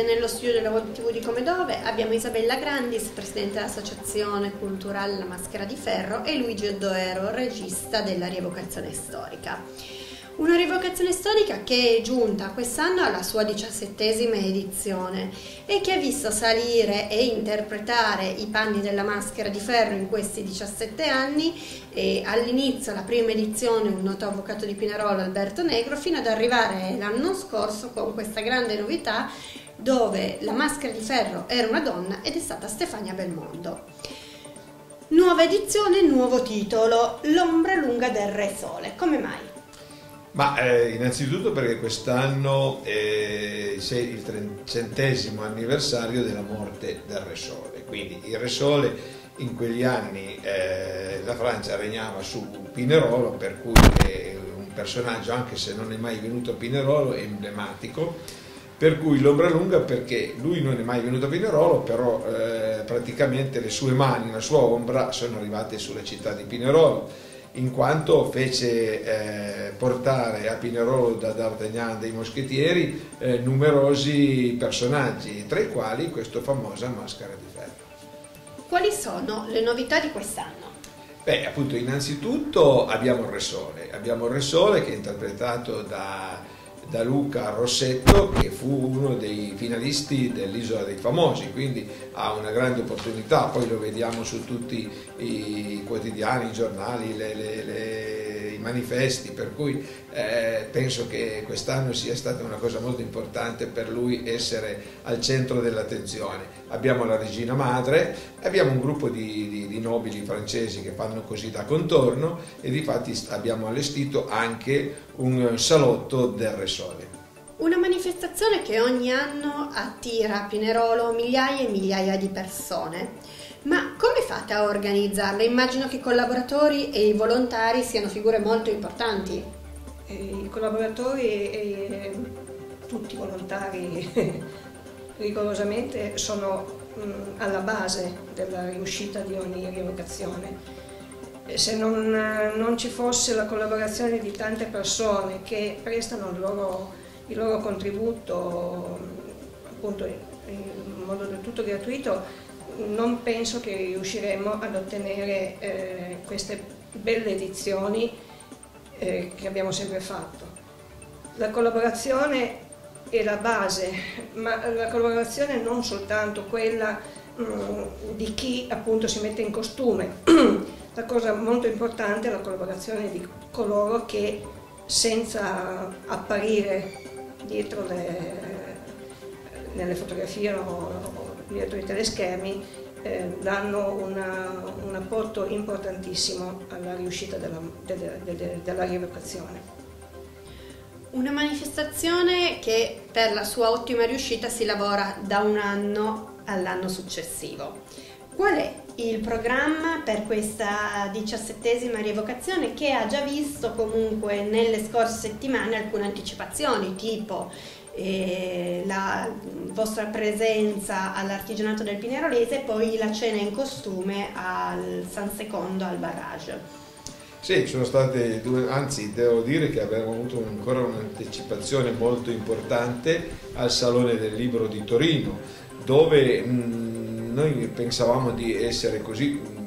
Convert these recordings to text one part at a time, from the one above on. Siete nello studio della Web TV di Come Dove, abbiamo Isabella Grandis, presidente dell'associazione culturale La Maschera di Ferro, e Luigi Oddoero, regista della rievocazione storica. Una rievocazione storica che è giunta quest'anno alla sua 17ª edizione e che ha visto salire e interpretare i panni della Maschera di Ferro in questi 17 anni, all'inizio la prima edizione un noto avvocato di Pinerolo, Alberto Negro, fino ad arrivare l'anno scorso con questa grande novità dove la Maschera di Ferro era una donna ed è stata Stefania Belmondo. Nuova edizione, nuovo titolo, L'ombra lunga del Re Sole. Come mai? Ma innanzitutto perché quest'anno è il 300° anniversario della morte del Re Sole, quindi il Re Sole in quegli anni la Francia regnava su Pinerolo, per cui è un personaggio, anche se non è mai venuto a Pinerolo, emblematico, per cui l'ombra lunga perché lui non è mai venuto a Pinerolo, però praticamente le sue mani, la sua ombra sono arrivate sulla città di Pinerolo, in quanto fece portare a Pinerolo da D'Artagnan dei moschettieri numerosi personaggi, tra i quali questa famosa Maschera di Ferro. Quali sono le novità di quest'anno? Beh, appunto, innanzitutto abbiamo il Re Sole che è interpretato da Luca Rossetto, che fu uno dei finalisti dell'Isola dei Famosi, quindi ha una grande opportunità, poi lo vediamo su tutti i quotidiani, i giornali, i manifesti, per cui penso che quest'anno sia stata una cosa molto importante per lui essere al centro dell'attenzione. Abbiamo la regina madre, abbiamo un gruppo di nobili francesi che fanno così da contorno e difatti abbiamo allestito anche un salotto del Re Sole. Una manifestazione che ogni anno attira a Pinerolo migliaia e migliaia di persone. Ma come fate a organizzarla? Immagino che i collaboratori e i volontari siano figure molto importanti. I collaboratori e tutti i volontari rigorosamente sono alla base della riuscita di ogni rievocazione. Se non ci fosse la collaborazione di tante persone che prestano il loro contributo, appunto, in modo del tutto gratuito, non penso che riusciremo ad ottenere queste belle edizioni che abbiamo sempre fatto. La collaborazione è la base, ma la collaborazione non soltanto quella di chi appunto si mette in costume. La cosa molto importante è la collaborazione di coloro che, senza apparire dietro nelle fotografie o dietro i teleschermi, danno un apporto importantissimo alla riuscita della rievocazione. Una manifestazione che per la sua ottima riuscita si lavora da un anno all'anno successivo. Qual è il programma per questa 17ª rievocazione, che ha già visto comunque nelle scorse settimane alcune anticipazioni, tipo la vostra presenza all'artigianato del Pinerolese e poi la cena in costume al San Secondo al Barrage? Sì, sono state due, anzi devo dire che abbiamo avuto ancora un'anticipazione molto importante al Salone del Libro di Torino, dove noi pensavamo di essere così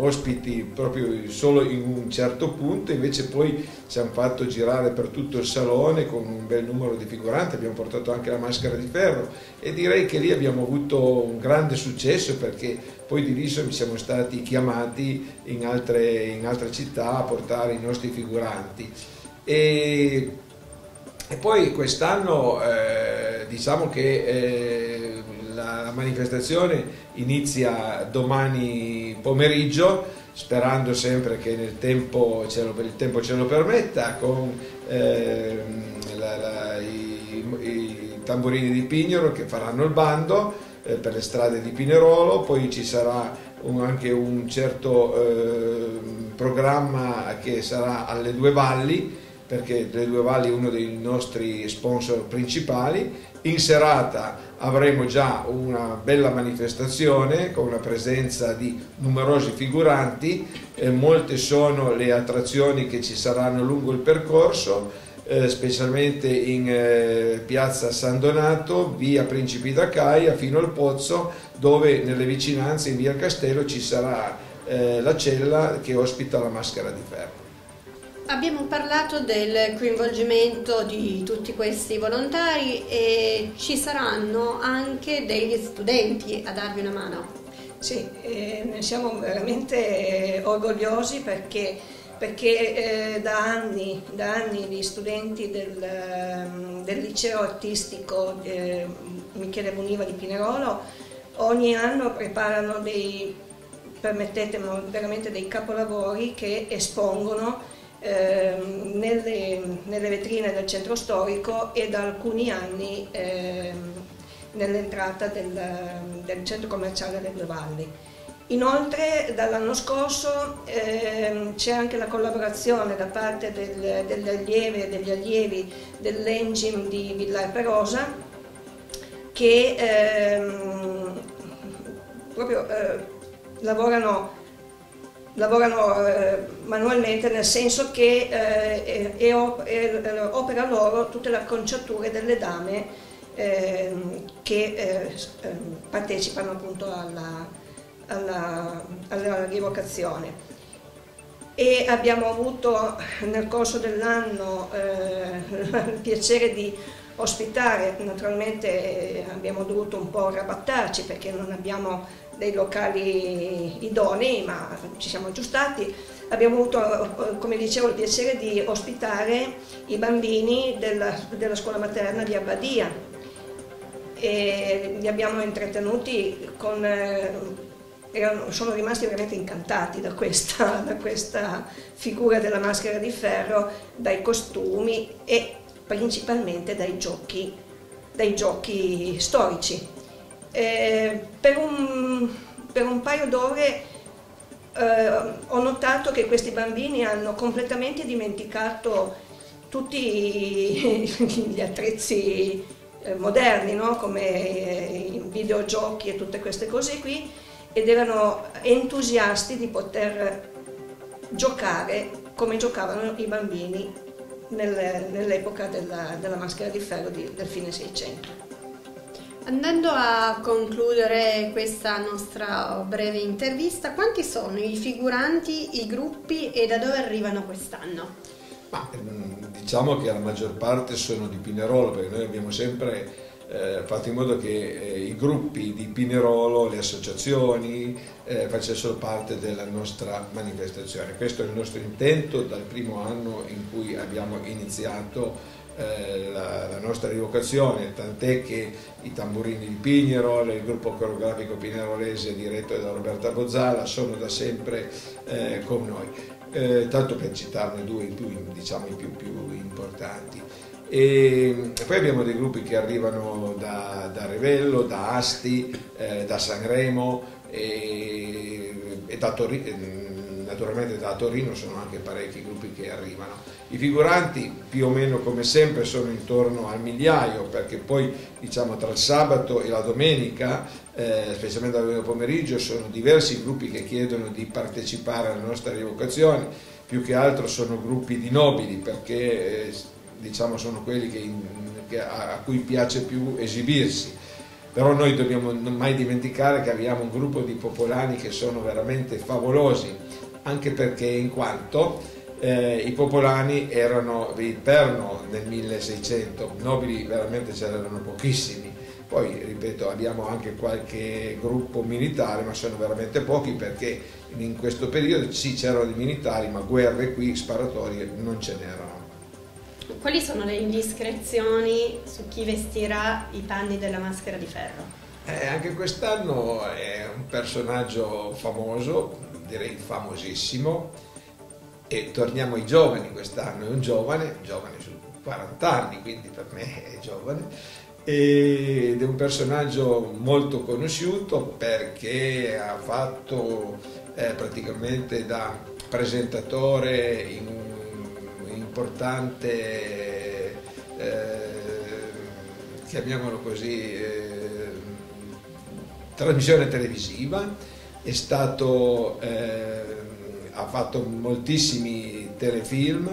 ospiti proprio solo in un certo punto, invece poi ci hanno fatto girare per tutto il salone con un bel numero di figuranti, abbiamo portato anche la Maschera di Ferro e direi che lì abbiamo avuto un grande successo, perché poi di lì siamo stati chiamati in altre città a portare i nostri figuranti. E poi quest'anno diciamo che la manifestazione inizia domani pomeriggio, sperando sempre che il tempo ce lo permetta, con i tamburini di Pignolo che faranno il bando per le strade di Pinerolo, poi ci sarà anche un certo programma che sarà alle Due Valli, perché le Due Valli è uno dei nostri sponsor principali. In serata avremo già una bella manifestazione con la presenza di numerosi figuranti, molte sono le attrazioni che ci saranno lungo il percorso, specialmente in piazza San Donato, via Principi d'Acaia fino al Pozzo, dove nelle vicinanze in via Castello ci sarà la cella che ospita La Maschera di Ferro. Abbiamo parlato del coinvolgimento di tutti questi volontari e ci saranno anche degli studenti a darvi una mano. Sì, ne siamo veramente orgogliosi perché da anni gli studenti del liceo artistico Michele Boniva di Pinerolo ogni anno preparano dei, permettetemi, veramente dei capolavori che espongono nelle vetrine del centro storico e da alcuni anni nell'entrata del centro commerciale delle Due Valli. Inoltre dall'anno scorso c'è anche la collaborazione da parte degli allievi dell'ENGIM di Villa Perosa che lavorano manualmente, nel senso che opera loro tutte le acconciature delle dame che partecipano appunto alla rievocazione. E abbiamo avuto nel corso dell'anno il piacere di ospitare, naturalmente abbiamo dovuto un po' arrabattarci perché non abbiamo dei locali idonei, ma ci siamo aggiustati. Abbiamo avuto, come dicevo, il piacere di ospitare i bambini della scuola materna di Abbadia e li abbiamo intrattenuti sono rimasti veramente incantati da questa figura della Maschera di Ferro, dai costumi e principalmente dai giochi storici. Per un paio d'ore ho notato che questi bambini hanno completamente dimenticato tutti gli attrezzi moderni, no? Come i videogiochi e tutte queste cose qui, ed erano entusiasti di poter giocare come giocavano i bambini nell'epoca della Maschera di Ferro del fine Seicento. Andando a concludere questa nostra breve intervista, quanti sono i figuranti, i gruppi e da dove arrivano quest'anno? Diciamo che la maggior parte sono di Pinerolo, perché noi abbiamo sempre fatto in modo che i gruppi di Pinerolo, le associazioni, facessero parte della nostra manifestazione. Questo è il nostro intento dal primo anno in cui abbiamo iniziato la nostra rievocazione, tant'è che i tamburini di Pinerolo, il gruppo coreografico Pinerolese diretto da Roberta Bozzala, sono da sempre con noi, tanto per citarne due in più, diciamo i più importanti. E poi abbiamo dei gruppi che arrivano da Revello, da Asti, da Sanremo e da Torino. Naturalmente da Torino sono anche parecchi gruppi che arrivano. I figuranti più o meno come sempre sono intorno al migliaio, perché poi diciamo tra il sabato e la domenica, specialmente dal domenica pomeriggio, sono diversi i gruppi che chiedono di partecipare alla nostra rievocazione. Più che altro sono gruppi di nobili, perché diciamo sono quelli a cui piace più esibirsi. Però noi dobbiamo non mai dimenticare che abbiamo un gruppo di popolani che sono veramente favolosi, anche perché in quanto i popolani erano il perno nel 1600, nobili veramente ce n'erano pochissimi. Poi, ripeto, abbiamo anche qualche gruppo militare, ma sono veramente pochi, perché in questo periodo sì c'erano i militari, ma guerre qui, sparatorie, non ce n'erano. Quali sono le indiscrezioni su chi vestirà i panni della Maschera di Ferro? Anche quest'anno è un personaggio famoso, direi famosissimo, e torniamo ai giovani. Quest'anno è un giovane su 40 anni, quindi per me è giovane, ed è un personaggio molto conosciuto perché ha fatto praticamente da presentatore in un importante, chiamiamolo così, trasmissione televisiva. Ha fatto moltissimi telefilm,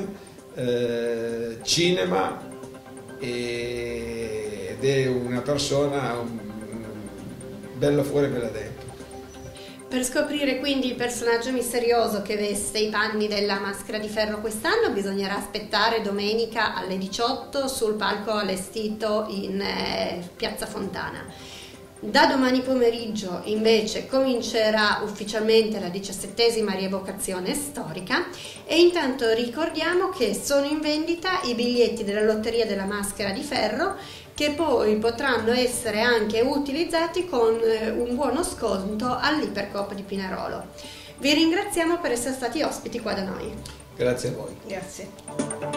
cinema, ed è una persona bella fuori e bella dentro. Per scoprire quindi il personaggio misterioso che veste i panni della Maschera di Ferro quest'anno bisognerà aspettare domenica alle 18 sul palco allestito in Piazza Fontana. Da domani pomeriggio invece comincerà ufficialmente la 17ª rievocazione storica, e intanto ricordiamo che sono in vendita i biglietti della lotteria della Maschera di Ferro, che poi potranno essere anche utilizzati con un buono sconto all'Ipercoop di Pinerolo. Vi ringraziamo per essere stati ospiti qua da noi. Grazie a voi. Grazie.